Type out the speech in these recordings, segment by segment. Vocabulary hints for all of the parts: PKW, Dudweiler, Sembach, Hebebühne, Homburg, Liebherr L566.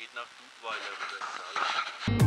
geht nach Dudweiler rüber.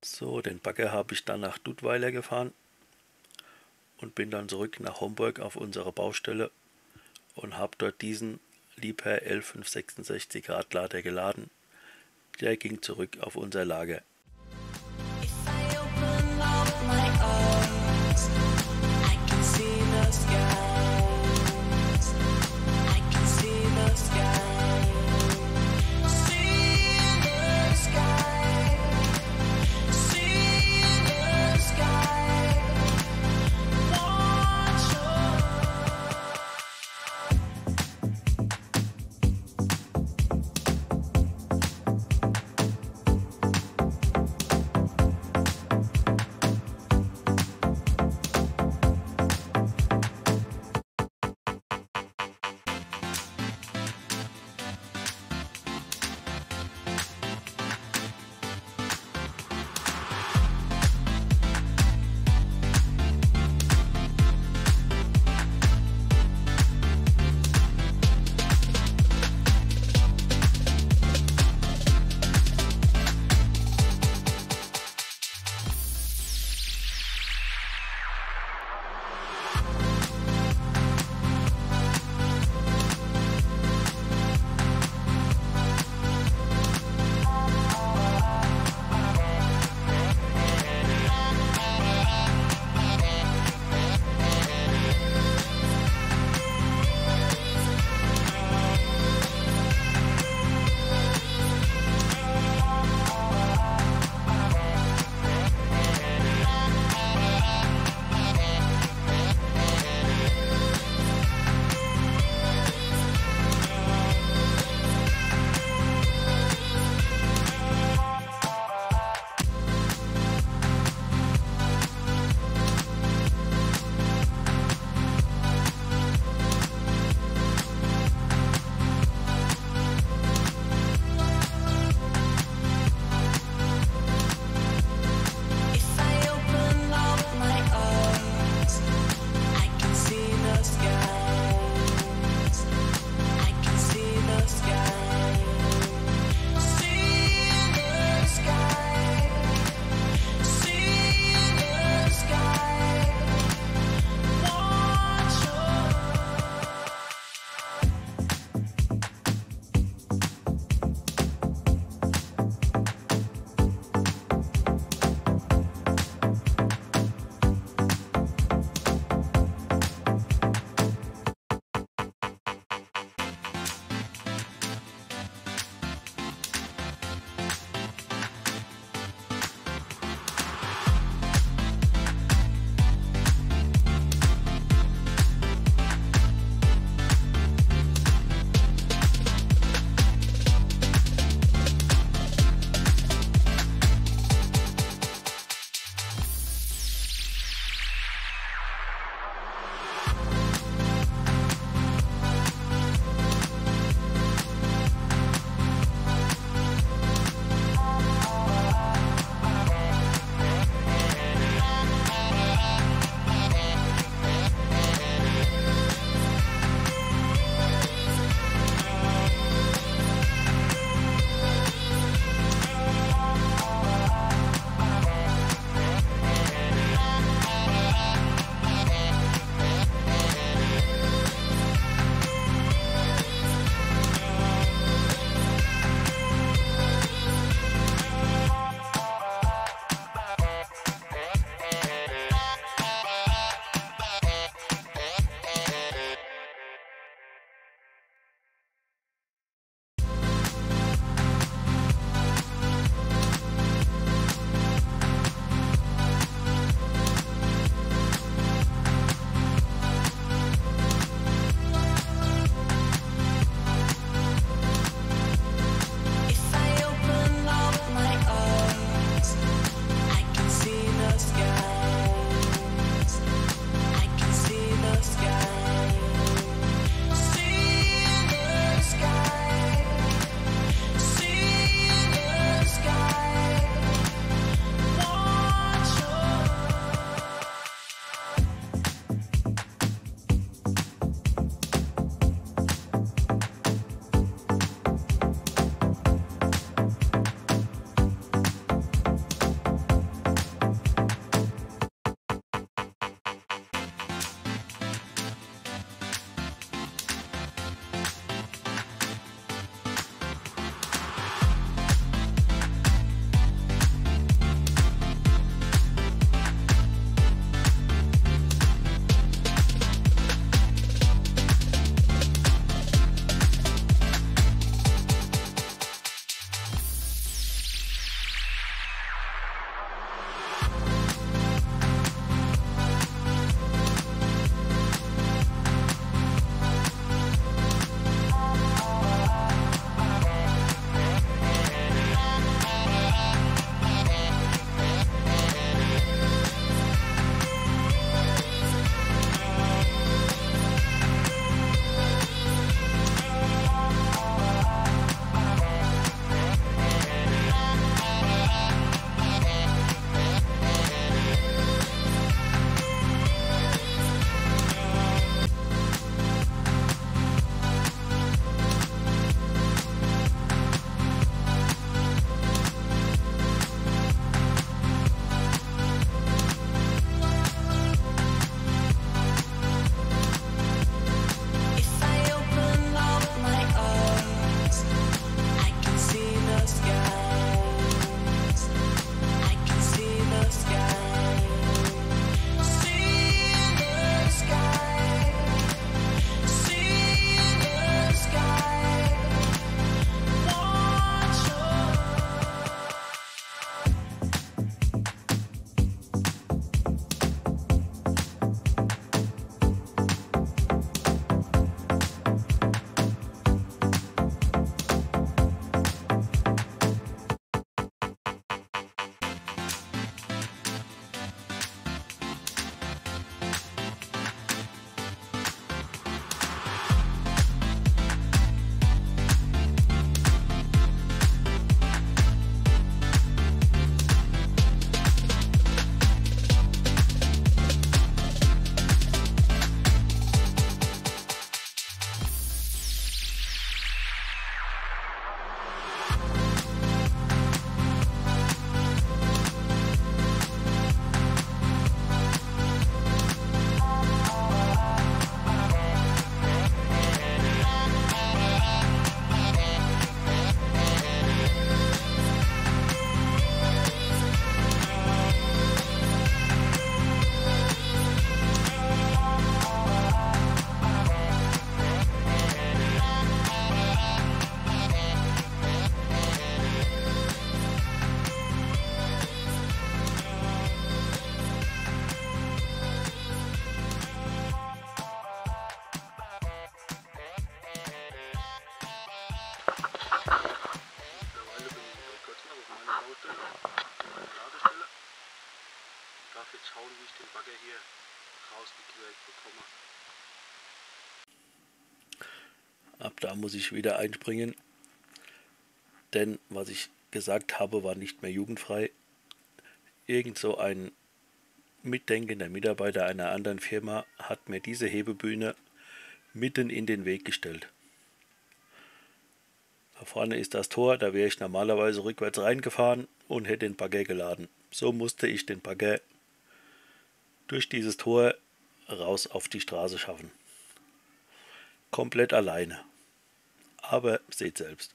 So, den Bagger habe ich dann nach Dudweiler gefahren und bin dann zurück nach Homburg auf unsere Baustelle und habe dort diesen Liebherr L566 Radlader geladen. Der ging zurück auf unser Lager. da muss ich wieder einspringen, denn was ich gesagt habe, war nicht mehr jugendfrei. Irgend so ein mitdenkender Mitarbeiter einer anderen Firma hat mir diese Hebebühne mitten in den Weg gestellt. Da vorne ist das Tor, da wäre ich normalerweise rückwärts reingefahren und hätte den Bagger geladen. So musste ich den Bagger durch dieses Tor raus auf die Straße schaffen. Komplett alleine. Aber seht selbst.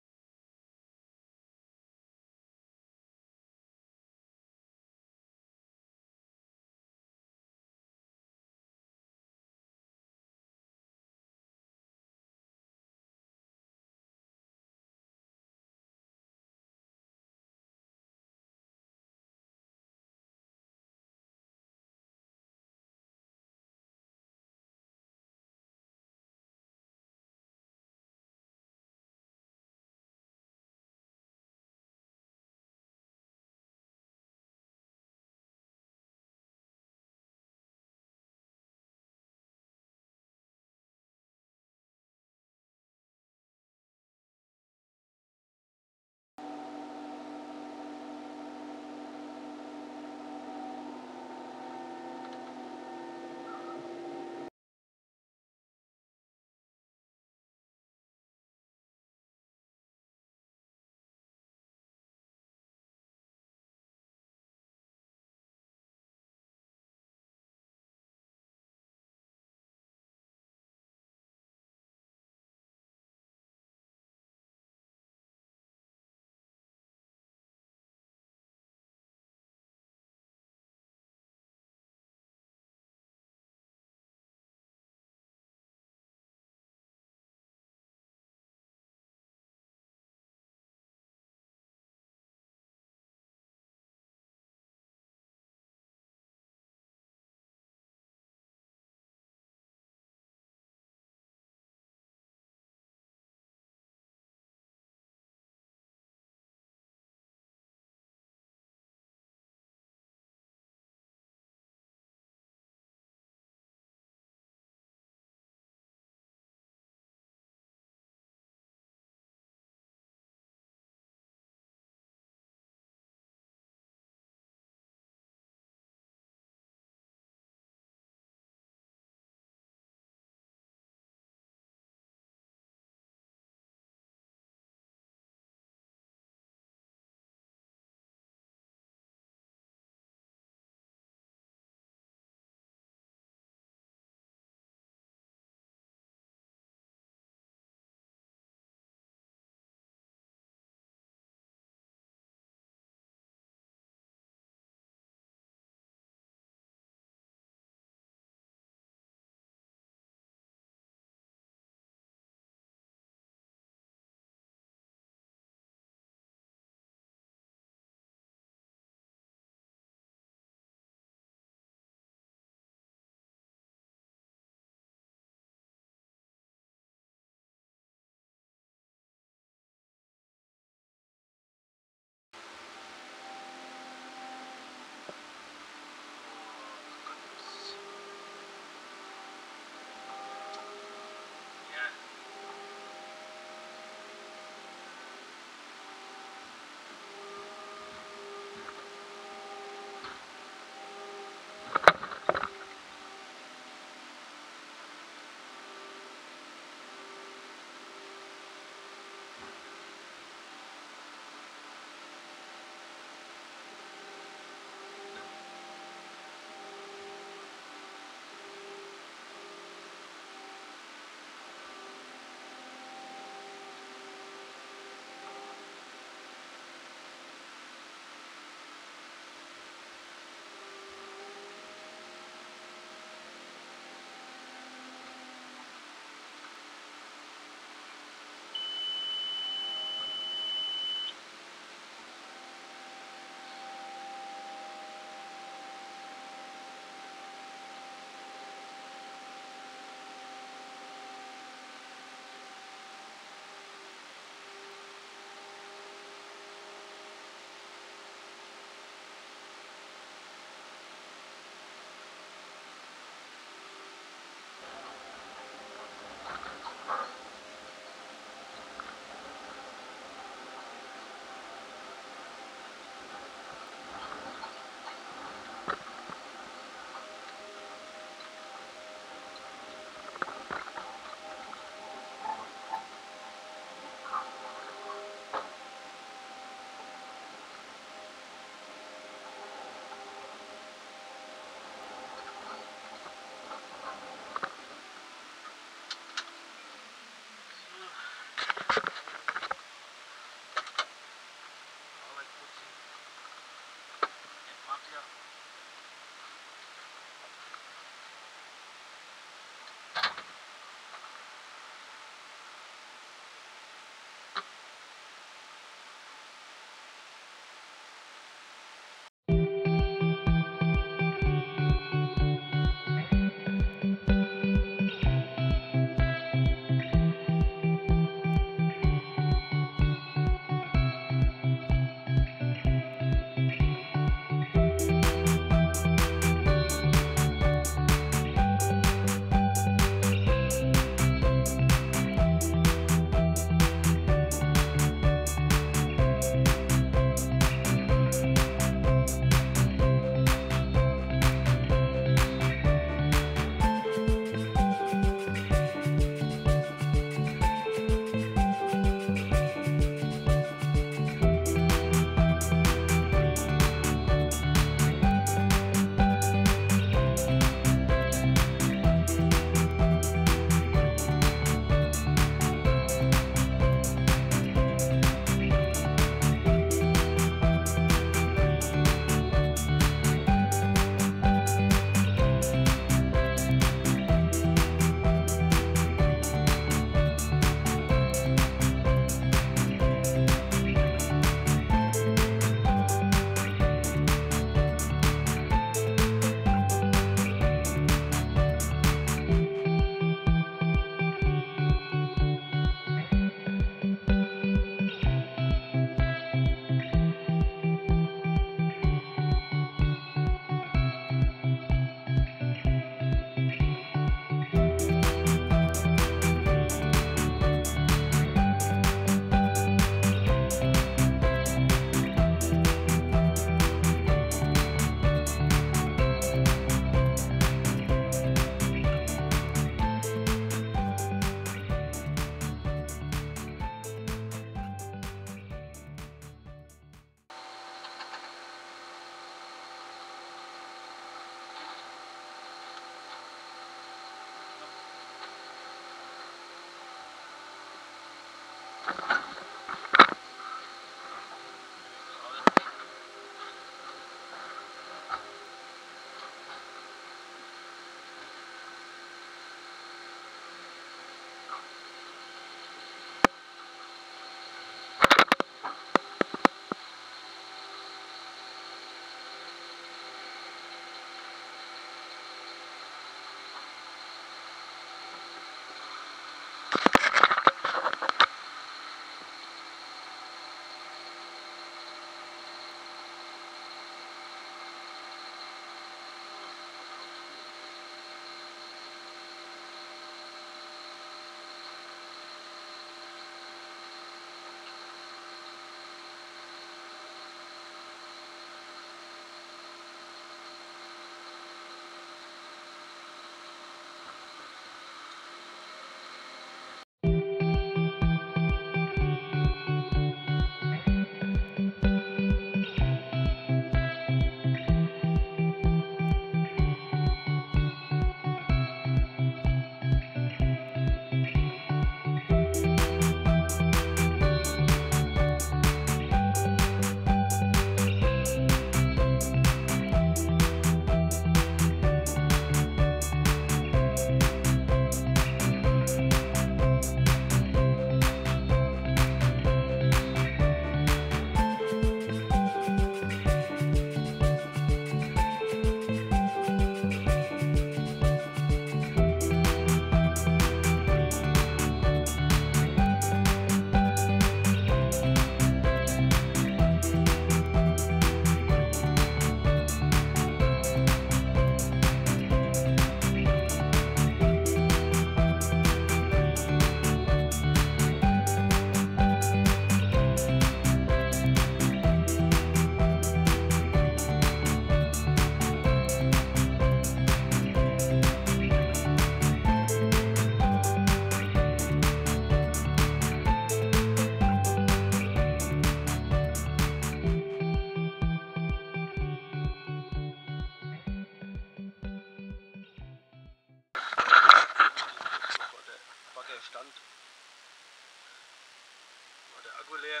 Leer.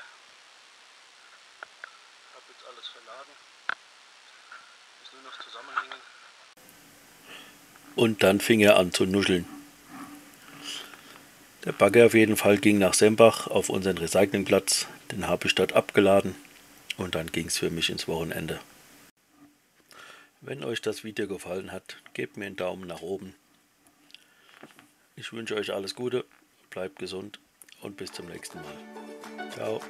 Habe jetzt alles verladen. muss nur noch zusammenhängen. Und dann fing er an zu nuscheln. Der Bagger auf jeden Fall ging nach Sembach auf unseren Recyclingplatz, den habe ich dort abgeladen und dann ging es für mich ins Wochenende. Wenn euch das Video gefallen hat, gebt mir einen Daumen nach oben. Ich wünsche euch alles Gute, bleibt gesund und bis zum nächsten Mal. Ciao.